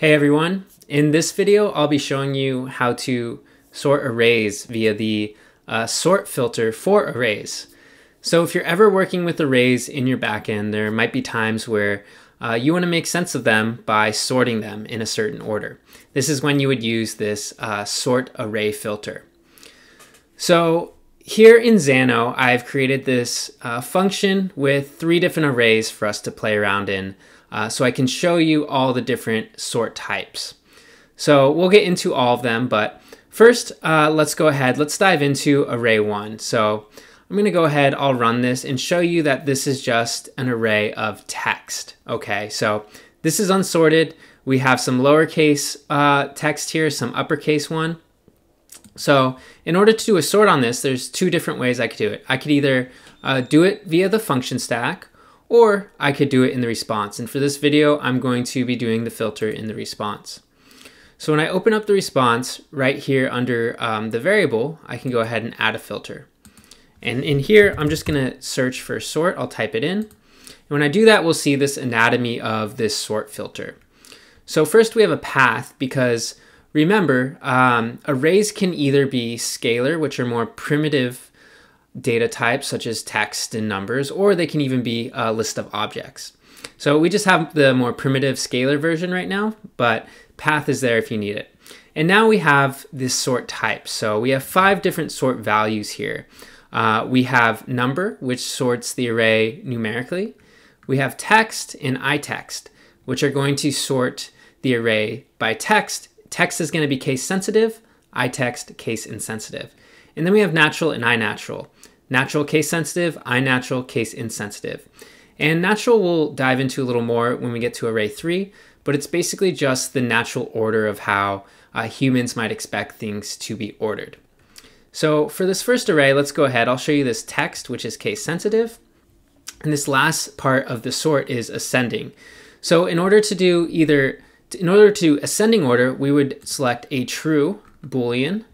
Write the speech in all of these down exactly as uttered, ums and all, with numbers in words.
Hey everyone, in this video I'll be showing you how to sort arrays via the uh, sort filter for arrays. So if you're ever working with arrays in your backend, there might be times where uh, you want to make sense of them by sorting them in a certain order. This is when you would use this uh, sort array filter. So here in Xano, I've created this uh, function with three different arrays for us to play around in. Uh, so I can show you all the different sort types. So we'll get into all of them, but first uh, let's go ahead, let's dive into array one. So I'm gonna go ahead, I'll run this and show you that this is just an array of text. Okay, so this is unsorted. We have some lowercase uh, text here, some uppercase one. So in order to do a sort on this, there's two different ways I could do it. I could either uh, do it via the function stack, or I could do it in the response. And for this video, I'm going to be doing the filter in the response. So when I open up the response right here under um, the variable, I can go ahead and add a filter. And in here, I'm just gonna search for sort, I'll type it in. And when I do that, we'll see this anatomy of this sort filter. So first we have a path because remember, um, arrays can either be scalar, which are more primitive data types such as text and numbers, or they can even be a list of objects. So we just have the more primitive scalar version right now, but path is there if you need it. And now we have this sort type. So we have five different sort values here. Uh, we have number, which sorts the array numerically. We have text and itext, which are going to sort the array by text. Text is going to be case sensitive, itext case insensitive. And then we have natural and inatural. Natural case sensitive, inatural case insensitive. And natural we'll dive into a little more when we get to array three, but it's basically just the natural order of how uh, humans might expect things to be ordered. So for this first array, let's go ahead. I'll show you this text, which is case sensitive. And this last part of the sort is ascending. So in order to do either, in order to do ascending order, we would select a true Boolean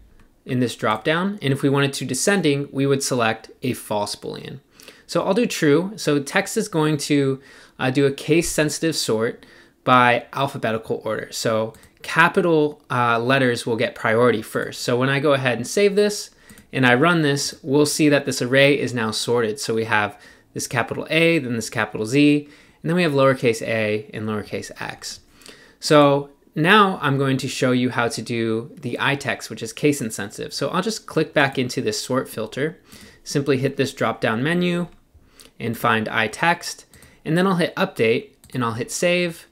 in this dropdown. And if we wanted to descending, we would select a false Boolean. So I'll do true. So text is going to uh, do a case sensitive sort by alphabetical order. So capital uh, letters will get priority first. So when I go ahead and save this and I run this, we'll see that this array is now sorted. So we have this capital A, then this capital Z, and then we have lowercase a and lowercase x. So now I'm going to show you how to do the itext, which is case insensitive. So I'll just click back into this sort filter, simply hit this drop down menu and find itext, and then I'll hit update and I'll hit save.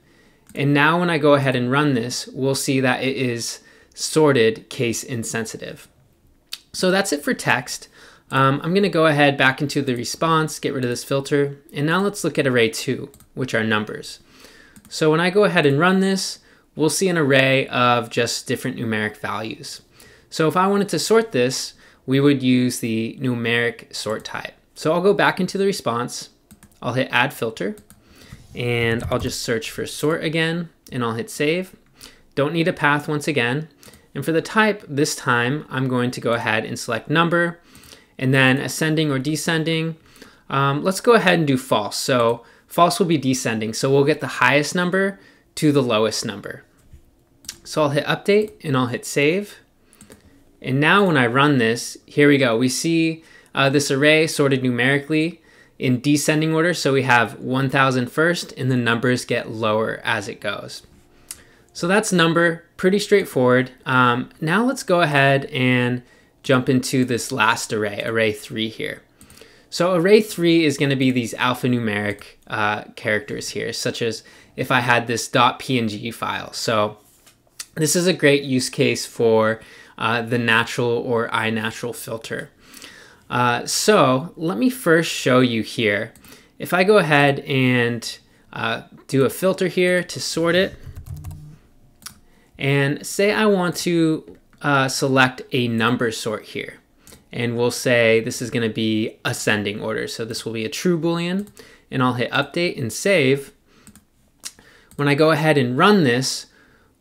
And now when I go ahead and run this, we'll see that it is sorted case insensitive. So that's it for text. Um, I'm gonna go ahead back into the response, get rid of this filter, and now let's look at array two, which are numbers. So when I go ahead and run this, we'll see an array of just different numeric values. So if I wanted to sort this, we would use the numeric sort type. So I'll go back into the response, I'll hit add filter, and I'll just search for sort again, and I'll hit save. Don't need a path once again. And for the type, this time, I'm going to go ahead and select number, and then ascending or descending. Um, let's go ahead and do false. So false will be descending, so we'll get the highest number to the lowest number. So I'll hit update and I'll hit save. And now when I run this, here we go. We see uh, this array sorted numerically in descending order. So we have one thousand first and the numbers get lower as it goes. So that's number, pretty straightforward. Um, now let's go ahead and jump into this last array, array three here. So array three is gonna be these alphanumeric uh, characters here, such as if I had this .png file. So this is a great use case for uh, the natural or inatural filter. Uh, so let me first show you here. If I go ahead and uh, do a filter here to sort it, and say I want to uh, select a number sort here. And we'll say this is gonna be ascending order. So this will be a true Boolean, and I'll hit update and save. When I go ahead and run this,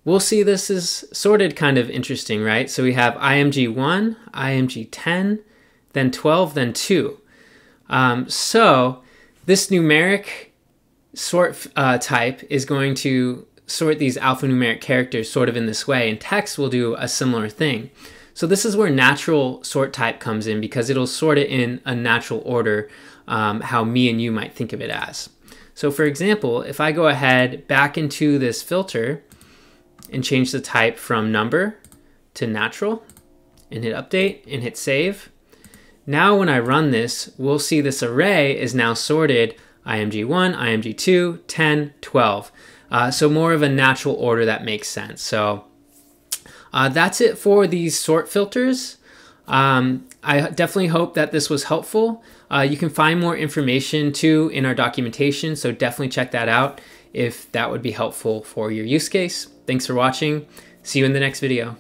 we'll see this is sorted kind of interesting, right? So we have I M G one, I M G ten, then twelve, then two. Um, so this numeric sort uh, type is going to sort these alphanumeric characters sort of in this way, and text will do a similar thing. So this is where natural sort type comes in, because it'll sort it in a natural order, um, how me and you might think of it as. So for example, if I go ahead back into this filter and change the type from number to natural and hit update and hit save, now when I run this, we'll see this array is now sorted I M G one, I M G two, ten, twelve. Uh, so more of a natural order that makes sense. So uh, that's it for these sort filters. Um, I definitely hope that this was helpful. Uh, you can find more information too in our documentation, so definitely check that out if that would be helpful for your use case. Thanks for watching. See you in the next video.